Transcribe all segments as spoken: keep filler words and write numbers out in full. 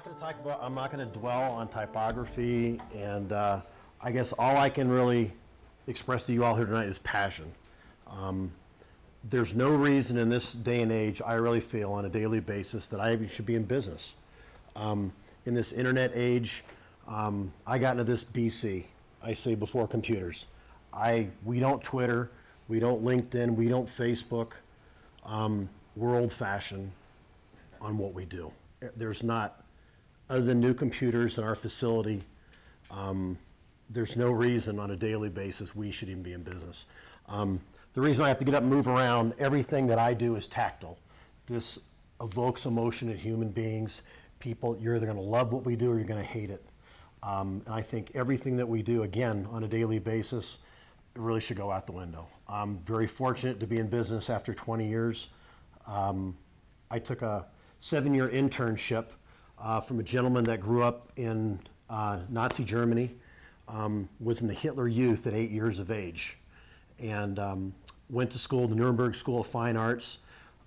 not going to talk about, I'm not going to dwell on typography, and uh, I guess all I can really express to you all here tonight is passion. Um, there's no reason in this day and age, I really feel on a daily basis, that I even should be in business. Um, in this internet age, um, I got into this B C, I say before computers. I, we don't Twitter, we don't LinkedIn, we don't Facebook. Um, we're old-fashioned on what we do. There's not, other than new computers in our facility, um, there's no reason on a daily basis we should even be in business. Um, the reason I have to get up and move around, everything that I do is tactile. This evokes emotion in human beings. People, you're either gonna love what we do or you're gonna hate it. Um, and I think everything that we do, again, on a daily basis, it really should go out the window. I'm very fortunate to be in business after twenty years. Um, I took a seven year internship uh, from a gentleman that grew up in uh, Nazi Germany, um, was in the Hitler Youth at eight years of age, and um, went to school, the Nuremberg School of Fine Arts,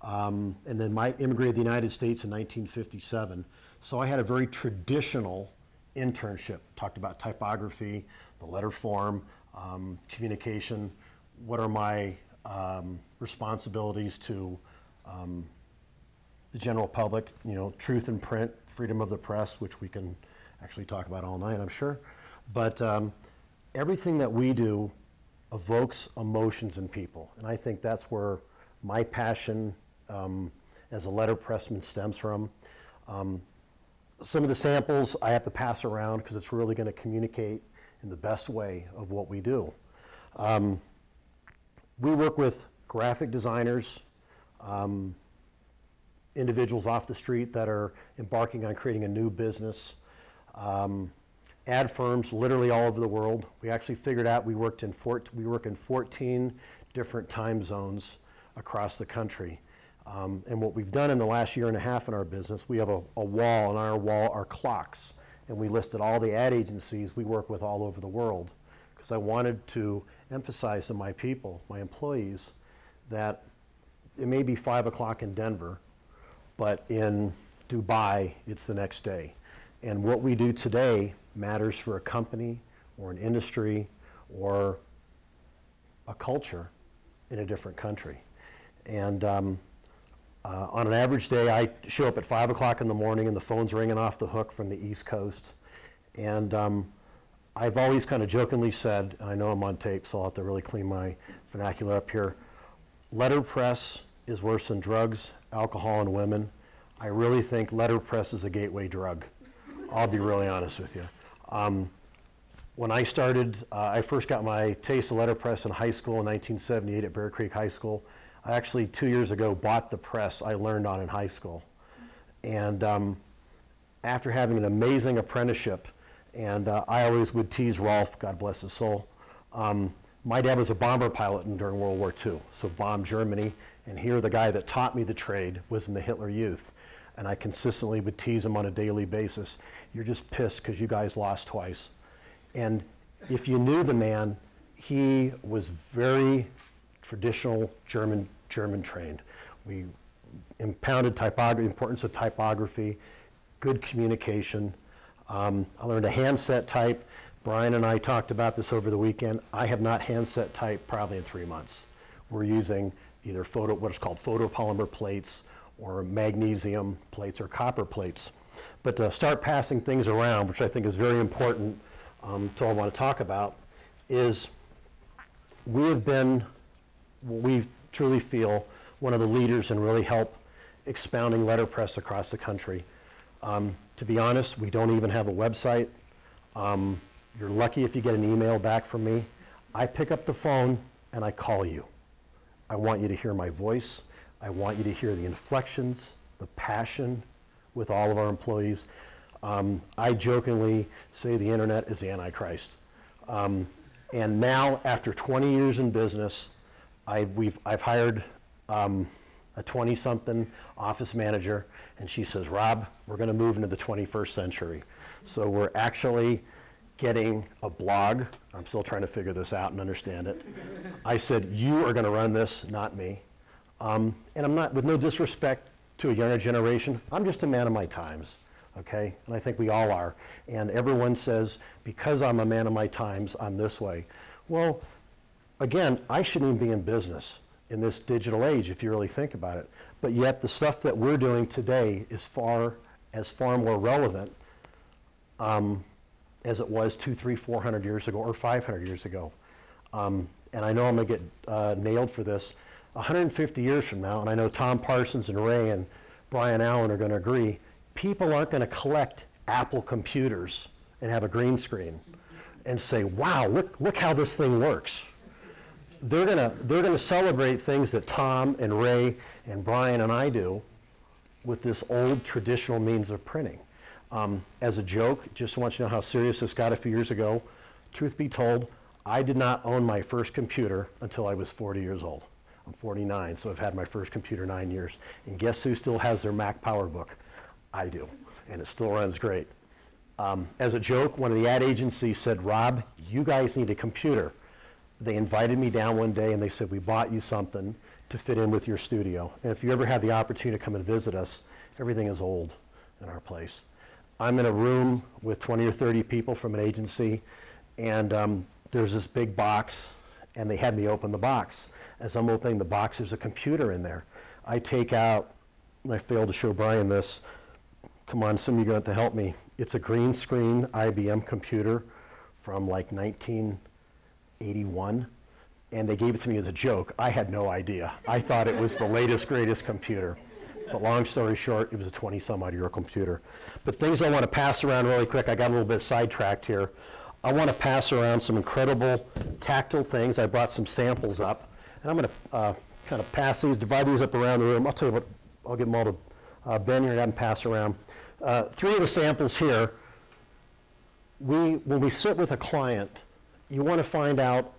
um, and then my, immigrated to the United States in nineteen fifty-seven. So I had a very traditional internship, talked about typography, the letter form, um, communication, what are my um, responsibilities to um, the general public, you know, truth in print, freedom of the press, which we can actually talk about all night, I'm sure. But um, everything that we do evokes emotions in people. And I think that's where my passion um, as a letterpressman stems from. Um, some of the samples I have to pass around because it's really going to communicate in the best way of what we do. Um, we work with graphic designers, um, individuals off the street that are embarking on creating a new business. Um, ad firms literally all over the world. We actually figured out we worked in four, we work in fourteen different time zones across the country. Um, and what we've done in the last year and a half in our business, we have a, a wall, and on our wall are clocks. And we listed all the ad agencies we work with all over the world, because I wanted to emphasize to my people, my employees, that it may be five o'clock in Denver, but in Dubai, it's the next day. And what we do today matters for a company or an industry or a culture in a different country. And um, uh, on an average day, I show up at five o'clock in the morning and the phone's ringing off the hook from the East Coast. And um, I've always kind of jokingly said, and I know I'm on tape, so I'll have to really clean my vernacular up here, letterpress is worse than drugs, alcohol, and women. I really think letterpress is a gateway drug. I'll be really honest with you. Um, when I started, uh, I first got my taste of letterpress in high school in nineteen seventy-eight at Bear Creek High School. I actually, two years ago, bought the press I learned on in high school. And um, after having an amazing apprenticeship, and uh, I always would tease Rolf, God bless his soul, um, my dad was a bomber pilot during World War Two, so bombed Germany. And here the guy that taught me the trade was in the Hitler Youth. And I consistently would tease him on a daily basis. You're just pissed because you guys lost twice. And if you knew the man, he was very traditional German, German trained. We impounded typography, importance of typography, good communication. Um, I learned a handset type. Brian and I talked about this over the weekend. I have not handset typed probably in three months. We're using either photo, what is called photopolymer plates, or magnesium plates, or copper plates. But to start passing things around, which I think is very important um, to all I want to talk about, is we have been, we truly feel, one of the leaders in really help expounding letterpress across the country. Um, to be honest, we don't even have a website. Um, you're lucky if you get an email back from me. I pick up the phone and I call you. I want you to hear my voice. I want you to hear the inflections, the passion with all of our employees. Um, I jokingly say the internet is the Antichrist. Um, and now, after twenty years in business, I've, we've, I've hired um, a twenty something office manager, and she says, Rob, we're gonna move into the twenty-first century. So we're actually getting a blog. I'm still trying to figure this out and understand it. I said, you are gonna run this, not me. Um, and I'm not, with no disrespect to a younger generation, I'm just a man of my times. okay? And I think we all are. And everyone says, because I'm a man of my times, I'm this way. Well, again, I shouldn't even be in business in this digital age, if you really think about it. But yet the stuff that we're doing today is far, as far more relevant um, as it was two, three, four hundred years ago, or five hundred years ago. Um, and I know I'm gonna get uh, nailed for this. one hundred fifty years from now, and I know Tom Parsons and Ray and Brian Allen are gonna agree, people aren't gonna collect Apple computers and have a green screen and say, wow, look, look how this thing works. They're gonna, they're gonna celebrate things that Tom and Ray and Brian and I do with this old traditional means of printing. Um, as a joke, just want you to know how serious this got a few years ago. Truth be told, I did not own my first computer until I was forty years old. I'm forty-nine, so I've had my first computer nine years. And guess who still has their Mac PowerBook? I do, and it still runs great. Um, as a joke, one of the ad agencies said, Rob, you guys need a computer. They invited me down one day and they said, we bought you something to fit in with your studio. And if you ever have the opportunity to come and visit us, everything is old in our place. I'm in a room with twenty or thirty people from an agency, and um, there's this big box, and they had me open the box. As I'm opening the box, there's a computer in there. I take out, and I failed to show Brian this. Come on, some of you are going to have to help me. It's a green screen I B M computer from like nineteen eighty-one, and they gave it to me as a joke. I had no idea. I thought it was the latest, greatest computer. But long story short, it was a twenty-some-odd-year-old computer. But things I want to pass around really quick, I got a little bit sidetracked here. I want to pass around some incredible tactile things. I brought some samples up. And I'm going to uh, kind of pass these, divide these up around the room. I'll tell you what, I'll give them all to uh, Ben here and have them pass around. Uh, three of the samples here, we, when we sit with a client, you want to find out,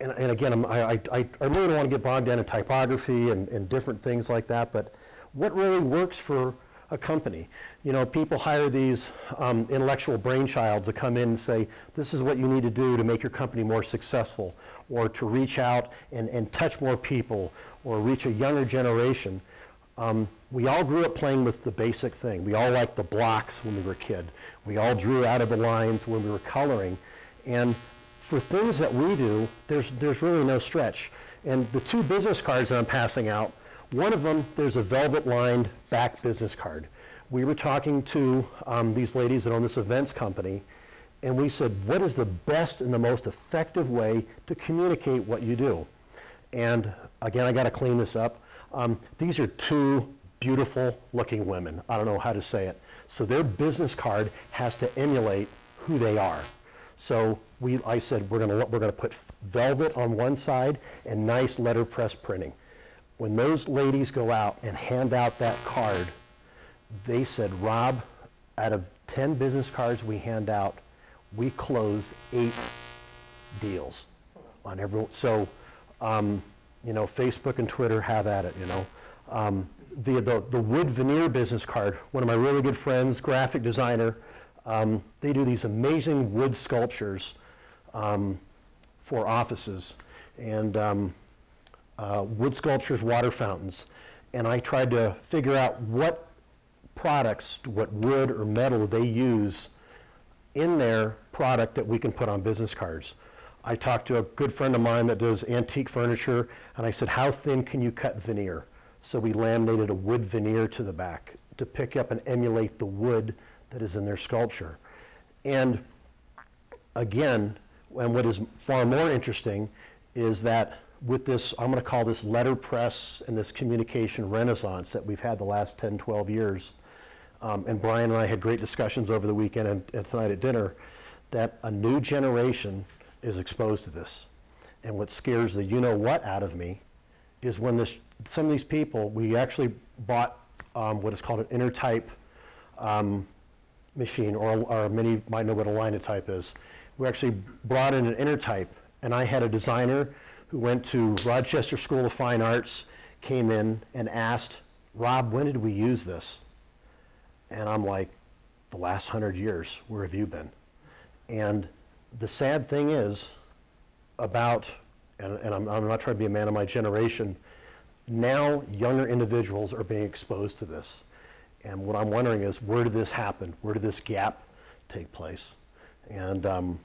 and, and again, I'm, I, I, I really don't want to get bogged down in typography and, and different things like that, but what really works for a company? You know, people hire these um, intellectual brainchilds to come in and say, this is what you need to do to make your company more successful, or to reach out and, and touch more people, or reach a younger generation. Um, we all grew up playing with the basic thing. We all liked the blocks when we were a kid. We all drew out of the lines when we were coloring. And for things that we do, there's, there's really no stretch. And the two business cards that I'm passing out, one of them, there's a velvet-lined back business card. We were talking to um, these ladies that own this events company, and we said, what is the best and the most effective way to communicate what you do? And again, I gotta clean this up. Um, these are two beautiful looking women. I don't know how to say it. So their business card has to emulate who they are. So we, I said, we're gonna, we're gonna put velvet on one side and nice letterpress printing. When those ladies go out and hand out that card, they said, Rob, out of ten business cards we hand out, we close eight deals on everyone. So, um, you know, Facebook and Twitter, have at it, you know. Um, the, the, the wood veneer business card, one of my really good friends, graphic designer, um, they do these amazing wood sculptures um, for offices. And, um, Uh, wood sculptures, water fountains, and I tried to figure out what products, what wood or metal they use in their product that we can put on business cards. I talked to a good friend of mine that does antique furniture, and I said, how thin can you cut veneer? So we laminated a wood veneer to the back to pick up and emulate the wood that is in their sculpture. And again, and what is far more interesting is that with this, I'm going to call this letterpress and this communication renaissance that we've had the last ten, twelve years. Um, and Brian and I had great discussions over the weekend and, and tonight at dinner, that a new generation is exposed to this. And what scares the you-know-what out of me is when this, some of these people, we actually bought um, what is called an intertype um, machine, or, or many might know what a linotype is. We actually brought in an intertype, and I had a designer who went to Rochester School of Fine Arts, came in and asked, Rob, when did we use this? And I'm like, the last hundred years, where have you been? And the sad thing is about, and, and I'm, I'm not trying to be a man of my generation, now younger individuals are being exposed to this. And what I'm wondering is, where did this happen? Where did this gap take place? And um,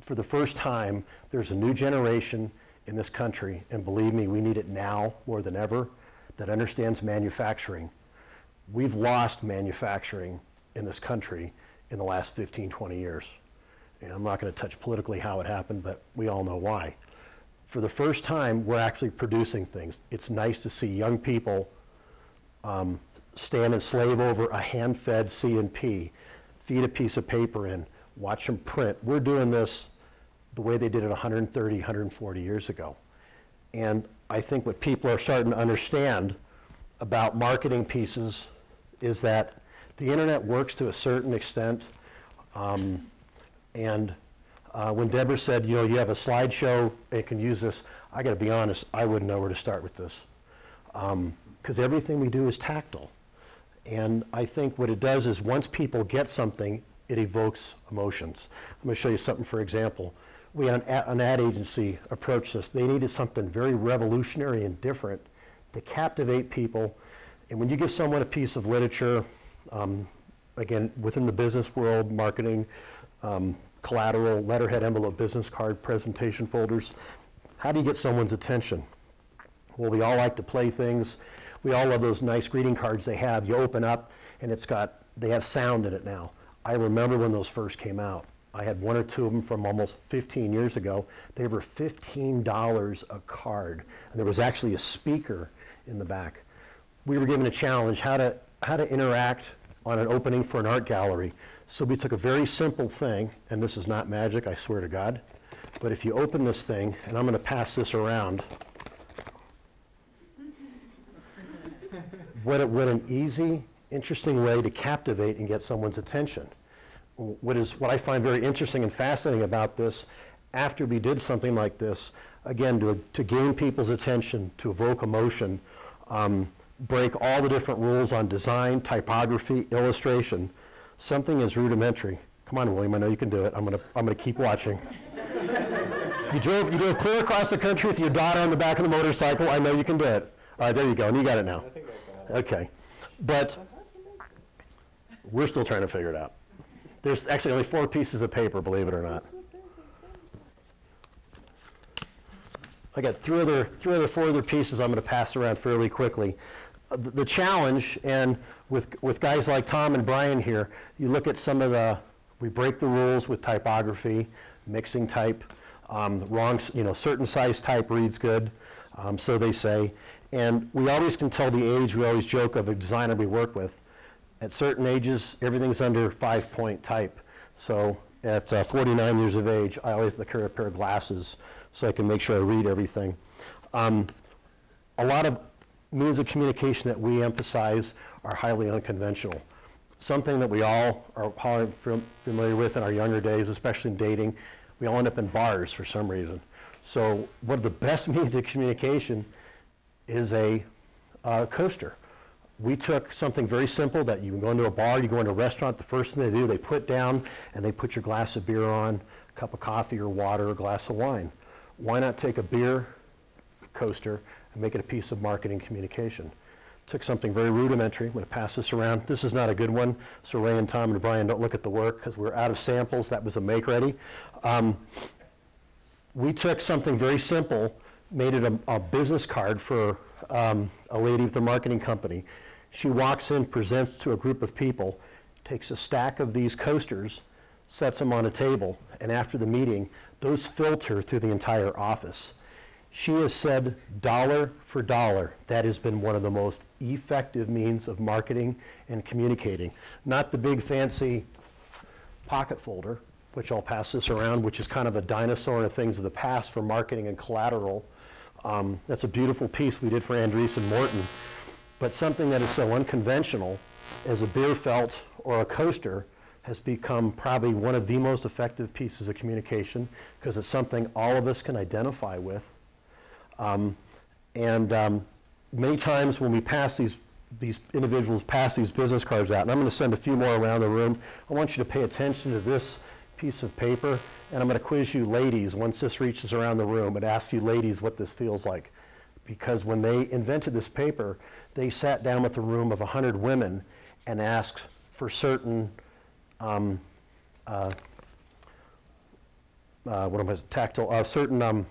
for the first time, there's a new generation in this country, and believe me, we need it now more than ever, that understands manufacturing. We've lost manufacturing in this country in the last fifteen, twenty years. And I'm not going to touch politically how it happened, but we all know why. For the first time, we're actually producing things. It's nice to see young people um, stand and slave over a hand-fed C and P, feed a piece of paper in, watch them print. We're doing this the way they did it one hundred thirty, one hundred forty years ago. And I think what people are starting to understand about marketing pieces is that the internet works to a certain extent. Um, and uh, when Deborah said, you know, you have a slideshow and can use this, I gotta be honest, I wouldn't know where to start with this. Um, because everything we do is tactile. And I think what it does is once people get something, it evokes emotions. I'm going to show you something, for example. We had an ad, an ad agency approach this. They needed something very revolutionary and different to captivate people. And when you give someone a piece of literature, um, again, within the business world, marketing, um, collateral, letterhead, envelope, business card, presentation folders, how do you get someone's attention? Well, we all like to play things. We all love those nice greeting cards they have. You open up and it's got, they have sound in it now. I remember when those first came out. I had one or two of them from almost fifteen years ago. They were fifteen dollars a card, and there was actually a speaker in the back. We were given a challenge, how to, how to interact on an opening for an art gallery. So we took a very simple thing, and this is not magic, I swear to God, but if you open this thing, and I'm going to pass this around, what, it, what an easy, interesting way to captivate and get someone's attention. What is what I find very interesting and fascinating about this, after we did something like this, again, to, to gain people's attention, to evoke emotion, um, break all the different rules on design, typography, illustration, something is rudimentary. Come on, William, I know you can do it. I'm gonna, I'm gonna keep watching. you, drove, you drove clear across the country with your daughter on the back of the motorcycle. I know you can do it. All right, there you go, and you got it now. I think I got it. Okay, but we're still trying to figure it out. There's actually only four pieces of paper, believe it or not. I got three other, three other, four other pieces I'm going to pass around fairly quickly. Uh, the, the challenge, and with, with guys like Tom and Brian here, you look at some of the, we break the rules with typography, mixing type, um, wrong, you know, certain size type reads good, um, so they say. And we always can tell the age, we always joke of the designer we work with. At certain ages, everything's under five-point type. So at uh, forty-nine years of age, I always carry a pair of glasses so I can make sure I read everything. Um, a lot of means of communication that we emphasize are highly unconventional. Something that we all are probably familiar with in our younger days, especially in dating, we all end up in bars for some reason. So one of the best means of communication is a uh, coaster. We took something very simple that you can go into a bar, you go into a restaurant, the first thing they do, they put down and they put your glass of beer on, a cup of coffee or water, or a glass of wine. Why not take a beer coaster and make it a piece of marketing communication? Took something very rudimentary. I'm going to pass this around. This is not a good one, so Ray and Tom and Brian don't look at the work because we're out of samples. That was a make ready. Um, we took something very simple, made it a, a business card for um, a lady with a marketing company. She walks in, presents to a group of people, takes a stack of these coasters, sets them on a table, and after the meeting, those filter through the entire office. She has said dollar for dollar, that has been one of the most effective means of marketing and communicating. Not the big fancy pocket folder, which I'll pass this around, which is kind of a dinosaur of things of the past for marketing and collateral. Um, that's a beautiful piece we did for Andreessen Morton. But something that is so unconventional as a beer felt or a coaster has become probably one of the most effective pieces of communication because it's something all of us can identify with. Um, and um, many times when we pass these, these individuals pass these business cards out, and I'm going to send a few more around the room, I want you to pay attention to this piece of paper, and I'm going to quiz you ladies once this reaches around the room and ask you ladies what this feels like. because when they invented this paper, they sat down with a room of one hundred women and asked for certain, um, uh, uh, what am I, tactile, uh, certain um,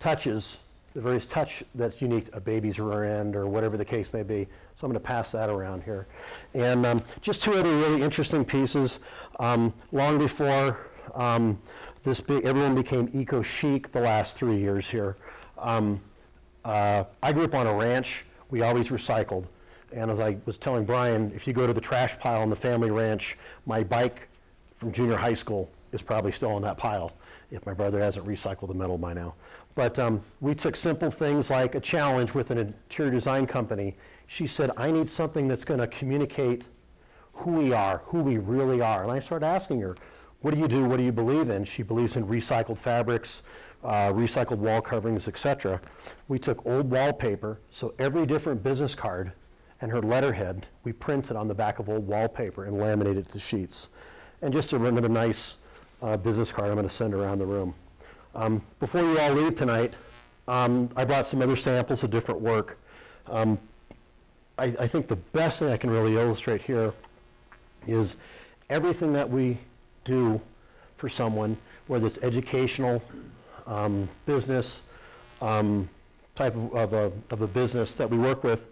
touches, the various touch that's unique, a baby's rear end or whatever the case may be. So I'm going to pass that around here. And um, just two other really interesting pieces. Um, long before um, this, be everyone became eco-chic the last three years here. Um, uh, I grew up on a ranch. We always recycled. And as I was telling Brian, if you go to the trash pile on the family ranch, my bike from junior high school is probably still on that pile, if my brother hasn't recycled the metal by now. But um, we took simple things like a challenge with an interior design company. She said, I need something that's going to communicate who we are, who we really are. And I started asking her, what do you do, what do you believe in? She believes in recycled fabrics, uh, recycled wall coverings, et cetera. We took old wallpaper, so every different business card and her letterhead, we printed on the back of old wallpaper and laminated it to sheets. And just another nice uh, business card I'm going to send around the room. Um, before you all leave tonight, um, I brought some other samples of different work. Um, I, I think the best thing I can really illustrate here is everything that we do for someone, whether it's educational, um, business, um, type of, of, a, of a business that we work with,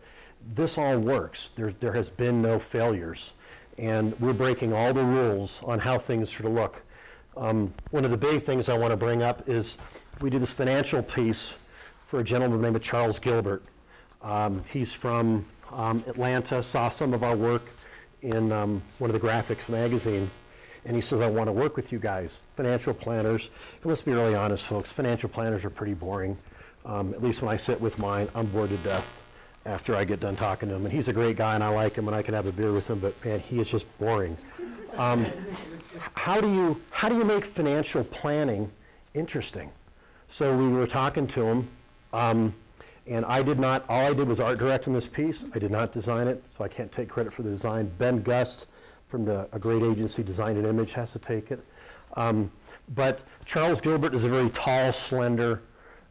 this all works. There, there has been no failures. And we're breaking all the rules on how things should look. Um, one of the big things I want to bring up is we did this financial piece for a gentleman named Charles Gilbert. Um, he's from um, Atlanta, saw some of our work in um, one of the graphics magazines, and he says, I want to work with you guys, financial planners. And let's be really honest, folks, financial planners are pretty boring. Um, at least when I sit with mine, I'm bored to death after I get done talking to him. And he's a great guy, and I like him, and I can have a beer with him, but man, he is just boring. Um, how do you how do you make financial planning interesting? So we were talking to him, um, and I did not. All I did was art direct in this piece. I did not design it, so I can't take credit for the design. Ben Gust from the, a great agency, Design and Image, has to take it. Um, but Charles Gilbert is a very tall, slender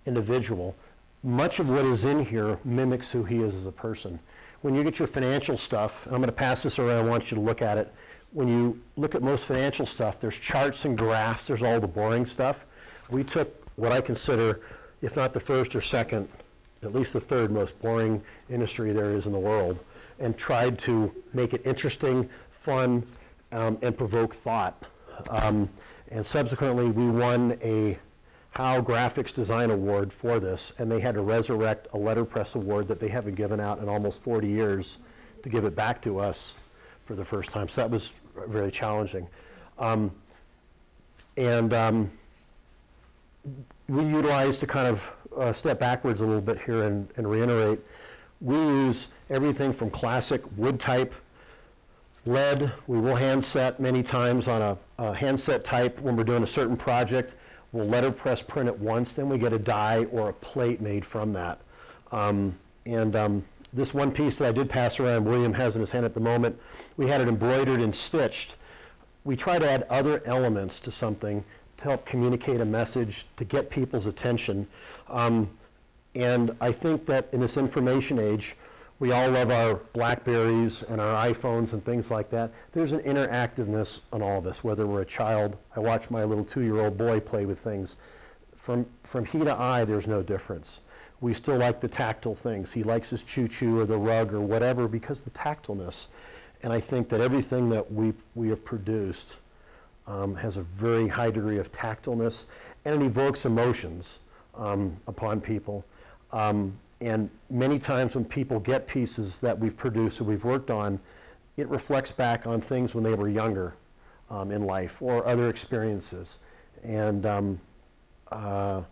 individual. Much of what is in here mimics who he is as a person. When you get your financial stuff, and I'm going to pass this around. I want you to look at it. When you look at most financial stuff, there's charts and graphs, there's all the boring stuff. We took what I consider, if not the first or second, at least the third most boring industry there is in the world, and tried to make it interesting, fun, um, and provoke thought. Um, and subsequently, we won a HOW Graphics Design Award for this, and they had to resurrect a letterpress award that they haven't given out in almost forty years to give it back to us for the first time. So that was very challenging. Um, and um, we utilize, to kind of uh, step backwards a little bit here and, and reiterate, we use everything from classic wood type, lead. We will hand set many times on a, a hand set type when we're doing a certain project. We'll letterpress print it once, then we get a die or a plate made from that. Um, and um, This one piece that I did pass around, William has in his hand at the moment, we had it embroidered and stitched. We try to add other elements to something to help communicate a message, to get people's attention. Um, and I think that in this information age, we all love our Blackberries and our iPhones and things like that. There's an interactiveness on all of this, whether we're a child. I watch my little two-year-old boy play with things. From, from he to I, there's no difference. We still like the tactile things. He likes his choo-choo or the rug or whatever because of the tactileness. And I think that everything that we we have produced um, has a very high degree of tactileness, and it evokes emotions um, upon people. Um, and many times when people get pieces that we've produced or we've worked on, it reflects back on things when they were younger um, in life or other experiences. And um, uh,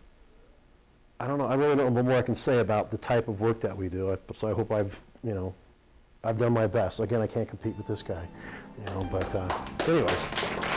I don't know, I really don't know more I can say about the type of work that we do, I, so I hope I've, you know, I've done my best. Again, I can't compete with this guy, you know, but uh, anyways.